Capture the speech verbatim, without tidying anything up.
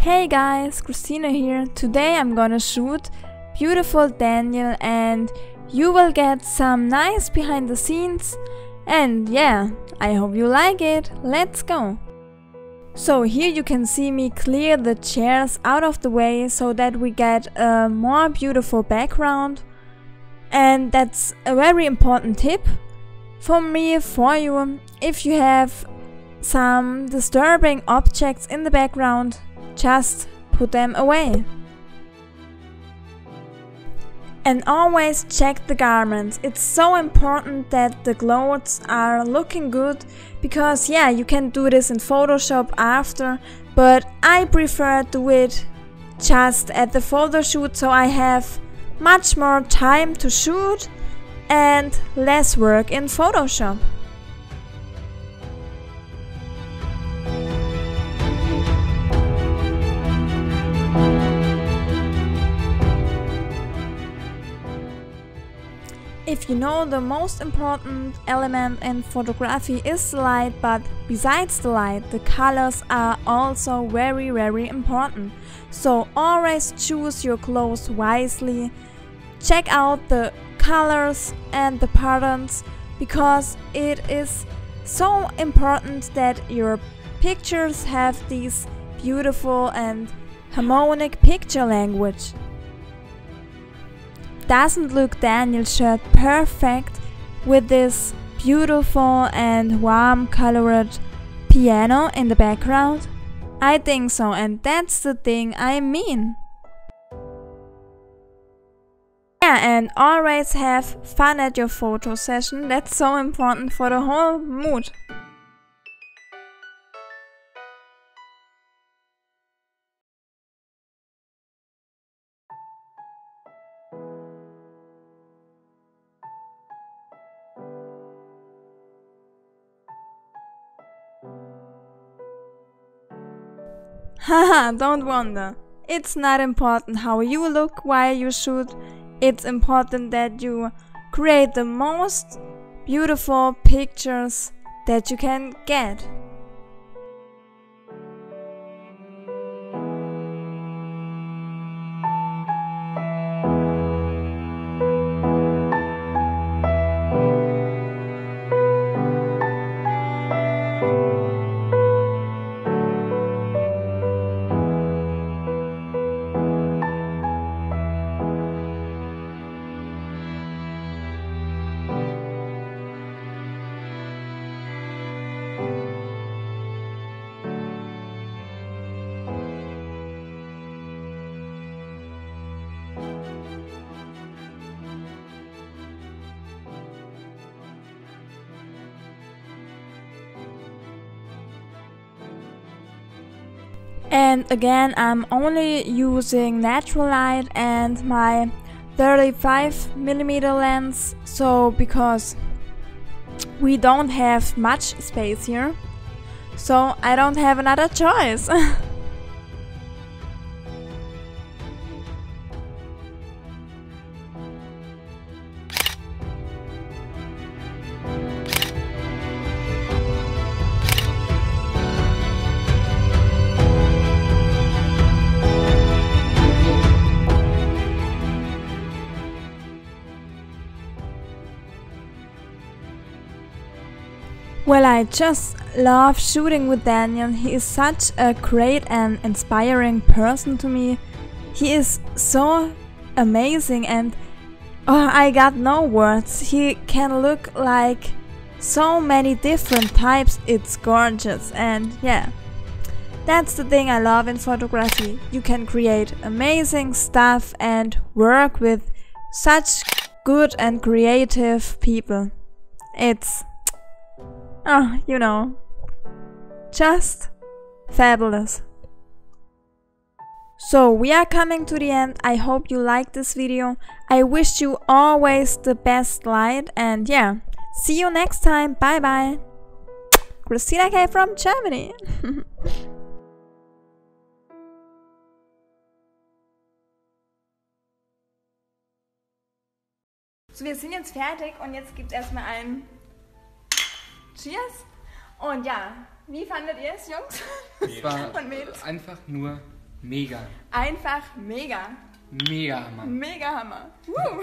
Hey guys, Christina here. Today I'm gonna shoot beautiful Daniel and you will get some nice behind the scenes, and yeah, I hope you like it. Let's go! So here you can see me clear the chairs out of the way so that we get a more beautiful background, and that's a very important tip for me for you. If you have some disturbing objects in the background, just put them away. And always check the garments. It's so important that the clothes are looking good, because yeah, you can do this in Photoshop after, but I prefer do it just at the photo shoot, so I have much more time to shoot and less work in Photoshop. If you know, the most important element in photography is the light, but besides the light, the colors are also very very important. So always choose your clothes wisely, check out the colors and the patterns, because it is so important that your pictures have this beautiful and harmonic picture language. Doesn't look Daniel's shirt perfect with this beautiful and warm colored piano in the background? I think so, and that's the thing I mean. Yeah, and always have fun at your photo session. That's so important for the whole mood. Haha, don't wonder. It's not important how you look while you shoot. It's important that you create the most beautiful pictures that you can get. And again, I'm only using natural light and my thirty-five millimeter lens, so because we don't have much space here, so I don't have another choice. Well, I just love shooting with Daniel. He is such a great and inspiring person to me. He is so amazing, and oh, I got no words. He can look like so many different types. It's gorgeous, and yeah, that's the thing I love in photography. You can create amazing stuff and work with such good and creative people. It's Oh, you know, just fabulous. So we are coming to the end. I hope you liked this video. I wish you always the best light, and yeah, see you next time. Bye bye. Christina Key from Germany. So, wir sind jetzt fertig und jetzt gibt's erstmal einen Cheers! Und ja, wie fandet ihr es, Jungs? Nee. Und Mädels? Einfach nur Mega. Einfach mega. Mega Hammer. Mega Hammer. Woo.